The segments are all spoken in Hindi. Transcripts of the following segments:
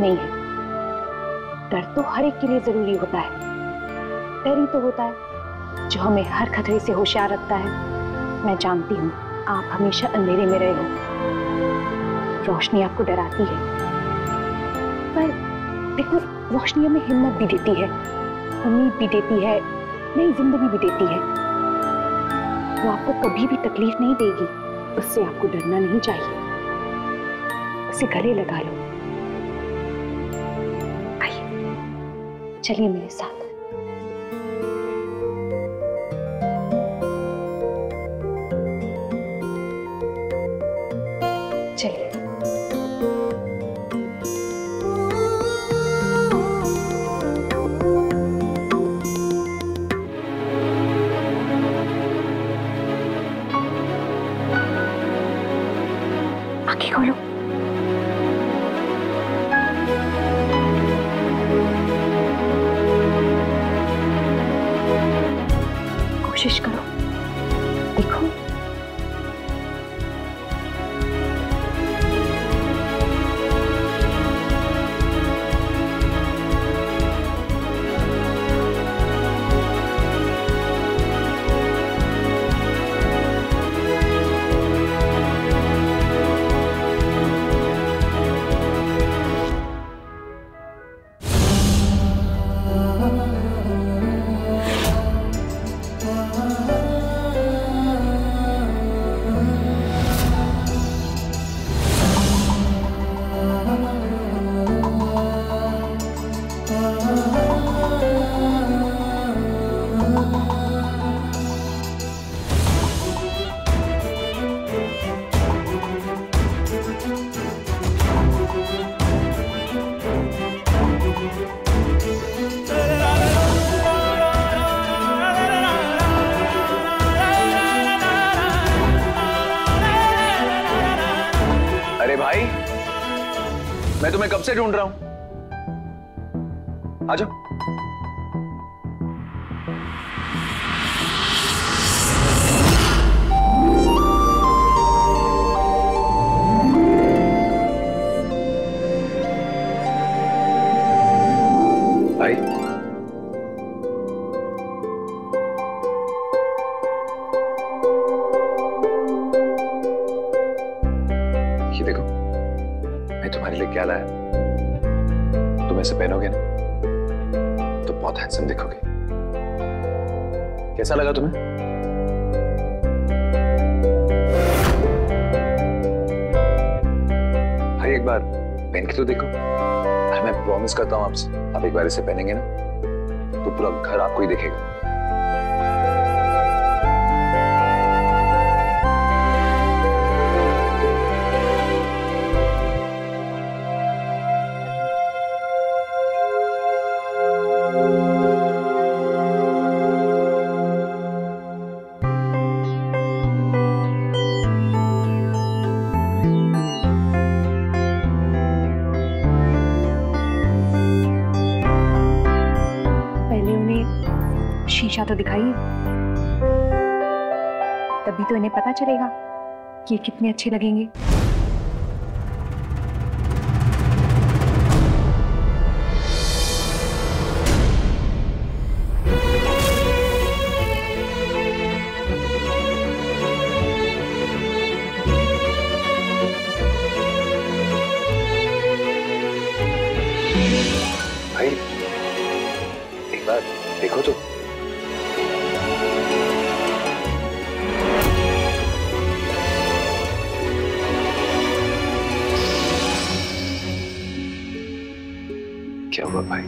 नहीं है। डर तो हर एक के लिए जरूरी होता है। डर ही तो होता है जो हमें हर खतरे से होशियार रखता है। मैं जानती हूँ आप हमेशा अंधेरे में रहे हो। रोशनी आपको डराती है, पर देखो रोशनी हमें हिम्मत भी देती है, उम्मीद भी देती है, नई जिंदगी भी देती है। वो आपको कभी भी तकलीफ नहीं देगी, उससे आपको डरना नहीं चाहिए। उसे गले लगा लो। चलिए मेरे साथ। चलिए। आंखें खोलो। कोशिश करो, देखो कब से ढूंढ रहा हूं। आ जाओ। भाई ये देखो, मैं तुम्हारे लिए क्या लाया। से पहनोगे ना तो बहुत हैंडसम दिखोगे। कैसा लगा तुम्हें? भाई एक बार पहन के तो देखो। अरे मैं प्रॉमिस करता हूँ आपसे, आप एक बार इसे पहनेंगे ना तो पूरा घर आपको ही देखेगा। शीशा तो दिखाइए, तभी तो इन्हें पता चलेगा कि ये कितने अच्छे लगेंगे। भाई एक बार देखो तो। क्या हुआ भाई?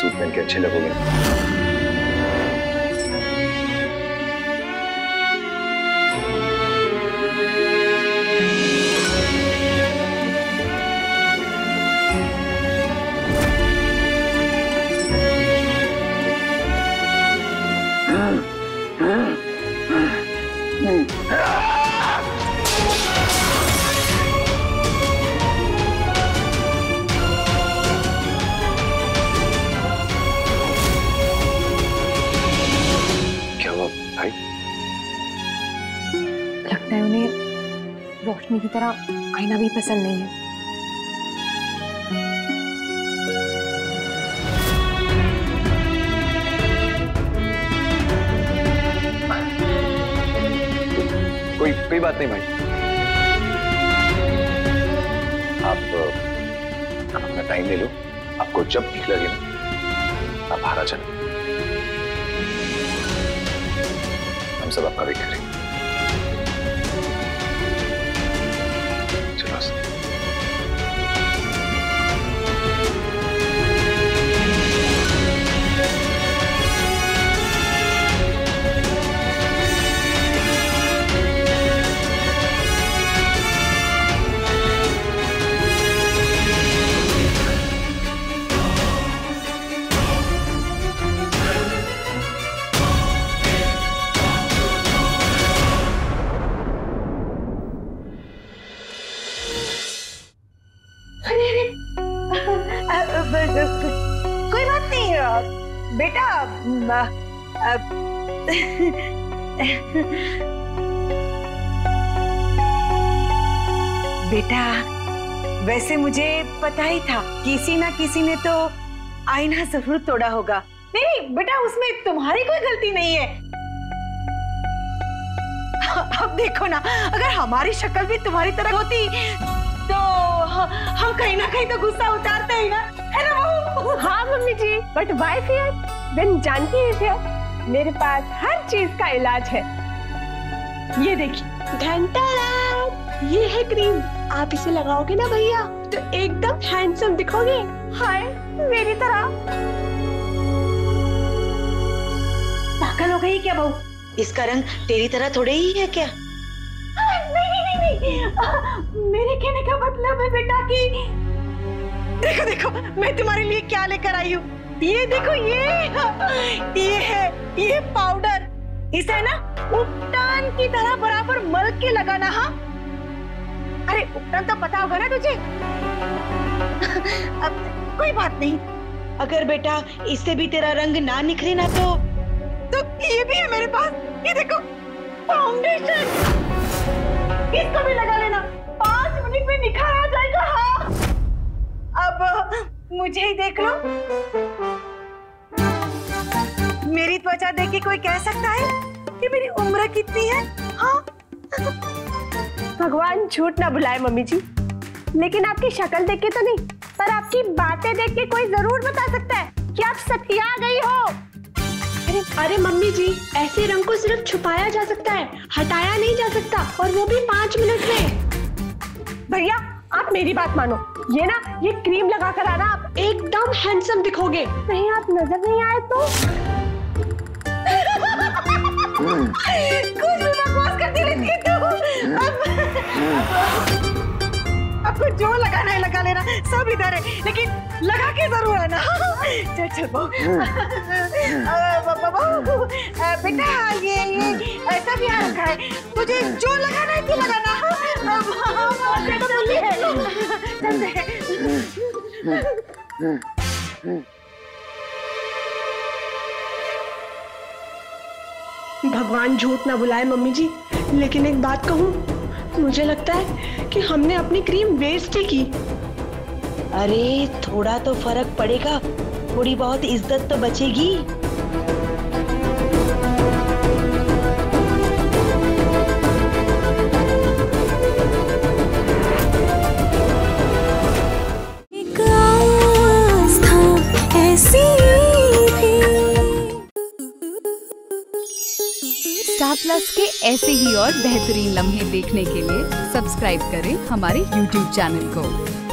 सूट पहन के अच्छे लगोगे। लगता है उन्हें रोशनी की तरह आईना भी पसंद नहीं है। कोई बात नहीं भाई, आप अपना टाइम ले लो, आपको जब ठीक लगे ना आप बाहर आ जाना। हम सब आपका वेट करेंगे। कोई बात नहीं बेटा, बेटा वैसे मुझे पता ही था किसी ना किसी ने तो आईना जरूर तोड़ा होगा। नहीं बेटा, उसमें तुम्हारी कोई गलती नहीं है। अब देखो ना, अगर हमारी शक्ल भी तुम्हारी तरह होती तो हम कहीं ना कहीं तो गुस्सा उतारते ही ना, है ना वो? हाँ mummy ji, but wife here then जानती है क्या, मेरे पास हर चीज का इलाज है। ये देखिए धनतेरस, ये है क्रीम, आप इसे लगाओगे ना भैया तो एकदम हैंडसम दिखोगे। हाय मेरी तरह। पागल हो गई क्या बहू, इसका रंग तेरी तरह थोड़े ही है क्या? मेरे कहने का मतलब है बेटा कि देखो देखो मैं तुम्हारे लिए क्या लेकर आई हूँ। ये देखो ये है, ये पाउडर, इसे ना उपटान की तरह बराबर मल के लगाना। हाँ अरे उपटान तो पता होगा ना तुझे। अब कोई बात नहीं, अगर बेटा इससे भी तेरा रंग ना निखरे ना तो ये भी है मेरे पास। ये देखो फाउंडेशन, इसको भी लगा लेना, 5 मिनट में निखार आ जाएगा। हाँ अब मुझे ही देख लो, मेरी त्वचा देख के कोई कह सकता है कि मेरी उम्र कितनी है? हाँ भगवान झूठ ना बुलाए मम्मी जी, लेकिन आपकी शक्ल देख के तो नहीं पर आपकी बातें देख के कोई जरूर बता सकता है कि आप सतिया गई हो। अरे मम्मी जी, ऐसे रंग को सिर्फ छुपाया जा सकता है, हटाया नहीं जा सकता, और वो भी 5 मिनट में। भैया आप मेरी बात मानो, ये ना ये क्रीम लगा कर आना, आप एकदम हैंडसम दिखोगे। नहीं आप नजर नहीं आए तो। कुछ भी बकवास करती रहती है तू। आपको जो लगाना है लगा लेना, सब इधर है, लेकिन लगा के जरूर आना। चल चल बहू, बेटा ये सब यहाँ रखा है, तुझे जो लगाना है तू लगाना। भगवान झूठ ना बुलाए मम्मी जी, लेकिन एक बात कहूँ, मुझे लगता है कि हमने अपनी क्रीम वेस्ट ही की। अरे थोड़ा तो फर्क पड़ेगा, थोड़ी बहुत इज्जत तो बचेगी। स्टार प्लस के ऐसे ही और बेहतरीन लम्हे देखने के लिए सब्सक्राइब करें हमारे YouTube चैनल को।